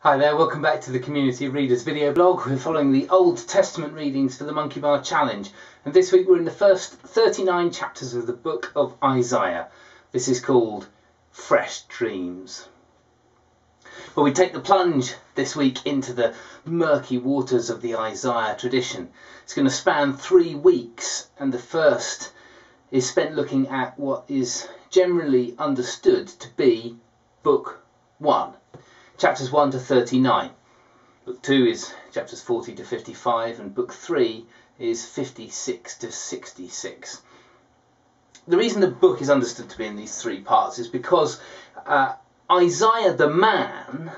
Hi there, welcome back to the Community of Readers video blog. We're following the Old Testament readings for the Monkey Bar Challenge, and this week we're in the first 39 chapters of the book of Isaiah. This is called Fresh Dreams. Well, we take the plunge this week into the murky waters of the Isaiah tradition. It's going to span 3 weeks, and the first is spent looking at what is generally understood to be Book 1. Chapters 1 to 39. Book 2 is chapters 40 to 55, and Book 3 is 56 to 66. The reason the book is understood to be in these three parts is because Isaiah the man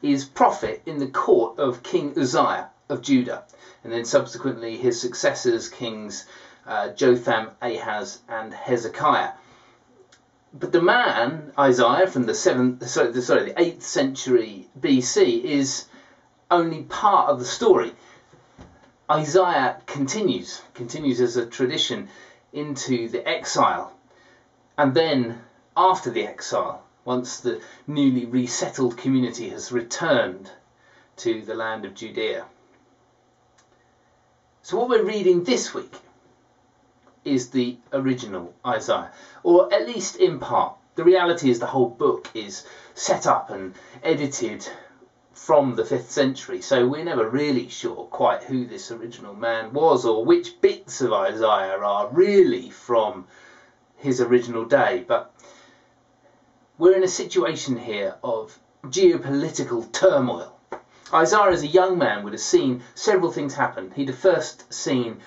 is prophet in the court of King Uzziah of Judah, and then subsequently his successors, kings Jotham, Ahaz and Hezekiah. But the man, Isaiah, from the 8th century BC, is only part of the story. Isaiah continues as a tradition into the exile. And then, after the exile, once the newly resettled community has returned to the land of Judea. So what we're reading this week is the original Isaiah, or at least in part. The reality is the whole book is set up and edited from the 5th century, so we're never really sure quite who this original man was or which bits of Isaiah are really from his original day. But we're in a situation here of geopolitical turmoil. Isaiah as a young man would have seen several things happen. He'd have first seen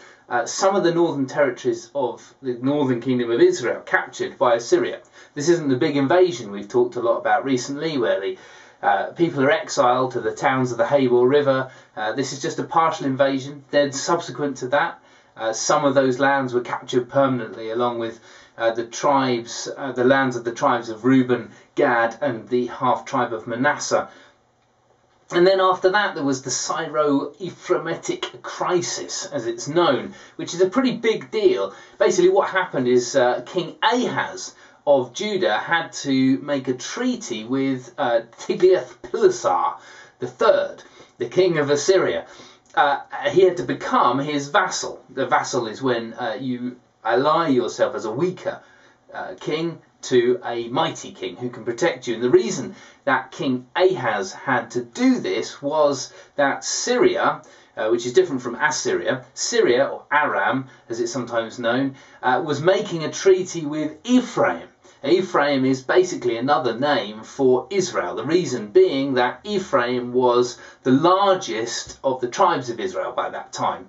some of the northern territories of the northern kingdom of Israel captured by Assyria. This isn't the big invasion we've talked a lot about recently, where the people are exiled to the towns of the Habor River. This is just a partial invasion. Then subsequent to that, some of those lands were captured permanently, along with the lands of the tribes of Reuben, Gad and the half-tribe of Manasseh. And then after that there was the Syro-Ephraimetic crisis, as it's known, which is a pretty big deal. Basically what happened is King Ahaz of Judah had to make a treaty with Tiglath-Pileser III, the king of Assyria. He had to become his vassal. The vassal is when you ally yourself as a weaker king to a mighty king who can protect you. And the reason that King Ahaz had to do this was that Syria, which is different from Assyria, Syria or Aram as it's sometimes known, was making a treaty with Ephraim. Now, Ephraim is basically another name for Israel, the reason being that Ephraim was the largest of the tribes of Israel by that time.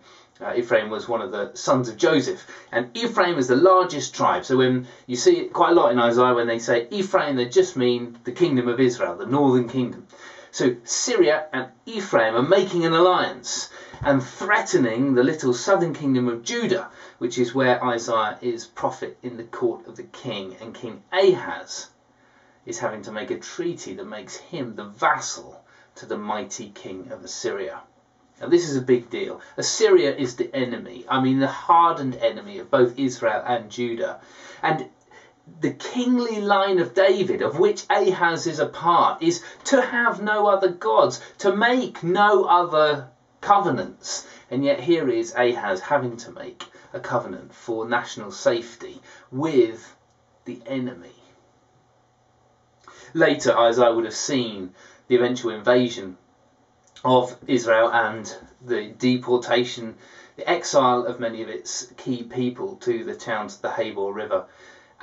Ephraim was one of the sons of Joseph, and Ephraim is the largest tribe. So when you see it quite a lot in Isaiah, when they say Ephraim, they just mean the kingdom of Israel, the northern kingdom. So Syria and Ephraim are making an alliance and threatening the little southern kingdom of Judah, which is where Isaiah is prophet in the court of the king, and King Ahaz is having to make a treaty that makes him the vassal to the mighty king of Assyria. Now, this is a big deal. Assyria is the enemy. I mean, the hardened enemy of both Israel and Judah. And the kingly line of David, of which Ahaz is a part, is to have no other gods, to make no other covenants. And yet here is Ahaz having to make a covenant for national safety with the enemy. Later, Isaiah would have seen the eventual invasion of Israel and the deportation, the exile of many of its key people to the towns of the Habor River.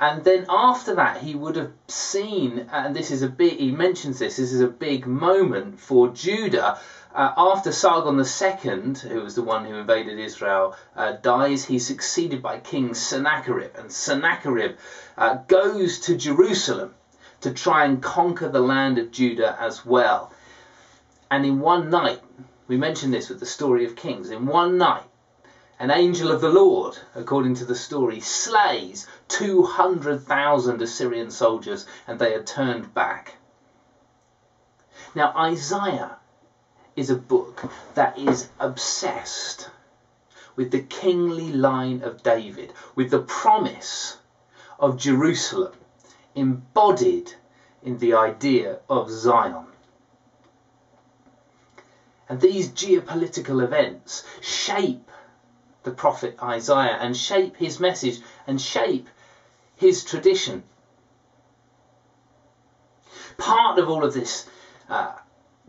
And then after that he would have seen, and this is a big, he mentions this is a big moment for Judah. After Sargon II, who was the one who invaded Israel, dies, he's succeeded by King Sennacherib. And Sennacherib goes to Jerusalem to try and conquer the land of Judah as well. And in one night, we mentioned this with the story of Kings, in one night, an angel of the Lord, according to the story, slays 200,000 Assyrian soldiers, and they are turned back. Now, Isaiah is a book that is obsessed with the kingly line of David, with the promise of Jerusalem, embodied in the idea of Zion. And these geopolitical events shape the prophet Isaiah and shape his message and shape his tradition. Part of all of this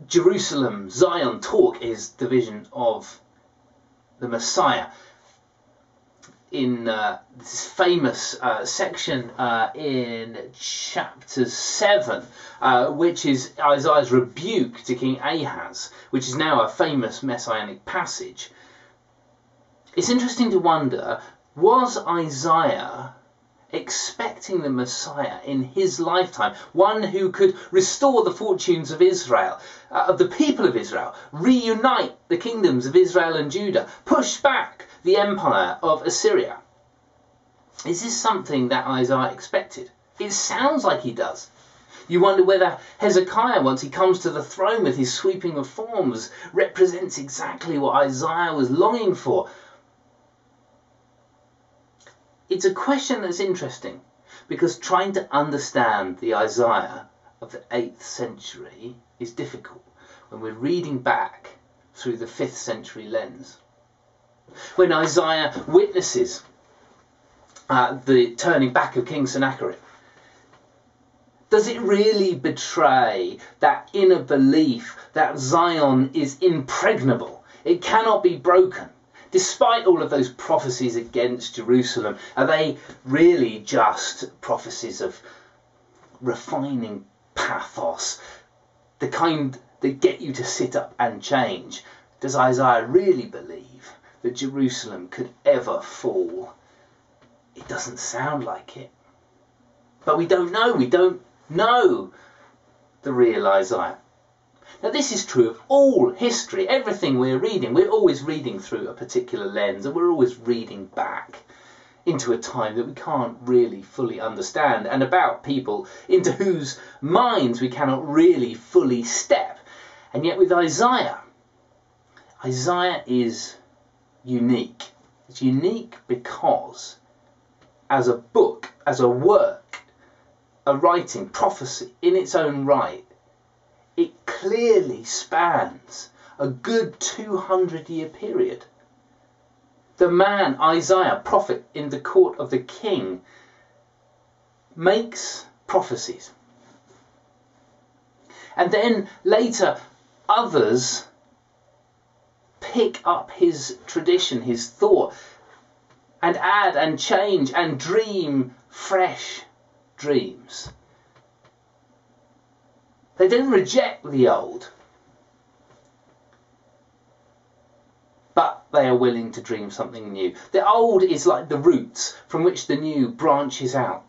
Jerusalem, Zion talk is the vision of the Messiah. In this famous section in chapter 7, which is Isaiah's rebuke to King Ahaz, which is now a famous messianic passage. It's interesting to wonder, was Isaiah expecting the Messiah in his lifetime, one who could restore the fortunes of Israel, of the people of Israel, reunite the kingdoms of Israel and Judah, push back the empire of Assyria? Is this something that Isaiah expected? It sounds like he does. You wonder whether Hezekiah, once he comes to the throne with his sweeping reforms, represents exactly what Isaiah was longing for. It's a question that's interesting, because trying to understand the Isaiah of the 8th century is difficult when we're reading back through the 5th century lens. When Isaiah witnesses the turning back of King Sennacherib, does it really betray that inner belief that Zion is impregnable? It cannot be broken. Despite all of those prophecies against Jerusalem, are they really just prophecies of refining pathos, the kind that get you to sit up and change? Does Isaiah really believe that Jerusalem could ever fall? It doesn't sound like it. But we don't know. We don't know the real Isaiah. Now, this is true of all history. Everything we're reading, we're always reading through a particular lens, and we're always reading back into a time that we can't really fully understand, and about people into whose minds we cannot really fully step. And yet with Isaiah, Isaiah is unique. It's unique because as a book, as a work, a writing, prophecy in its own right, it clearly spans a good 200-year period. The man, Isaiah, prophet in the court of the king, makes prophecies. And then later others pick up his tradition, his thought, and add and change and dream fresh dreams. They don't reject the old, but they are willing to dream something new. The old is like the roots from which the new branches out.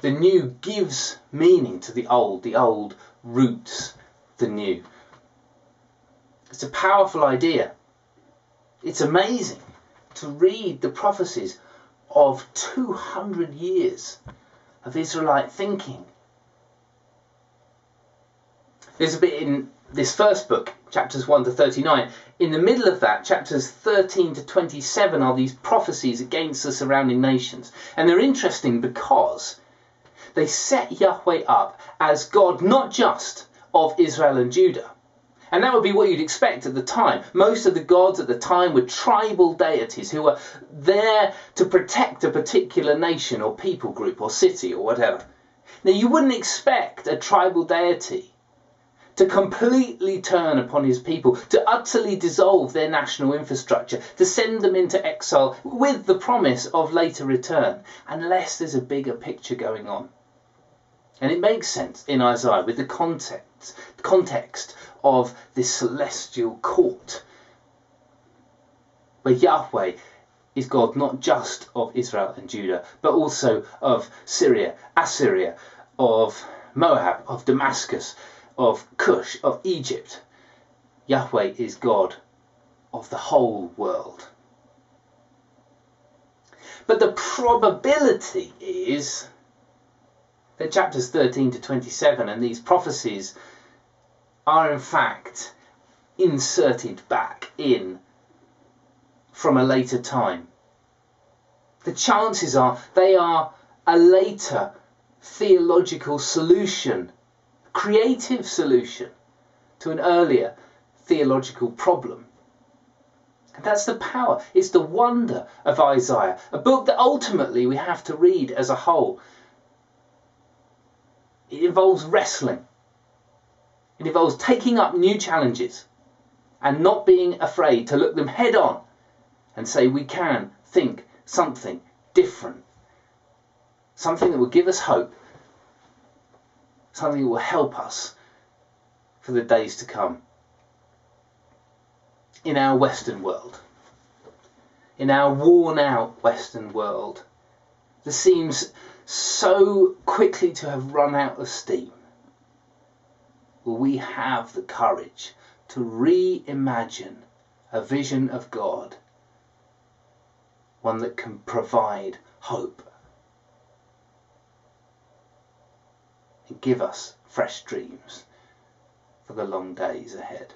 The new gives meaning to the old roots the new. It's a powerful idea. It's amazing to read the prophecies of 200 years of Israelite thinking. There's a bit in this first book, chapters 1 to 39. In the middle of that, chapters 13 to 27 are these prophecies against the surrounding nations. And they're interesting because they set Yahweh up as God not just of Israel and Judah. And that would be what you'd expect at the time. Most of the gods at the time were tribal deities who were there to protect a particular nation or people group or city or whatever. Now, you wouldn't expect a tribal deity to completely turn upon his people, to utterly dissolve their national infrastructure, to send them into exile with the promise of later return, unless there's a bigger picture going on. And it makes sense in Isaiah with the context of this celestial court, where Yahweh is God not just of Israel and Judah, but also of Syria, Assyria, of Moab, of Damascus, of Cush, of Egypt. Yahweh is God of the whole world. But the probability is that chapters 13 to 27 and these prophecies are in fact inserted back in from a later time. The chances are they are a later theological solution, creative solution to an earlier theological problem. And that's the power, it's the wonder of Isaiah, a book that ultimately we have to read as a whole. It involves wrestling. It involves taking up new challenges and not being afraid to look them head on and say we can think something different. Something that will give us hope. Something that will help us for the days to come. In our Western world, in our worn-out Western world, there seems so quickly to have run out of steam. Will we have the courage to reimagine a vision of God, one that can provide hope and give us fresh dreams for the long days ahead?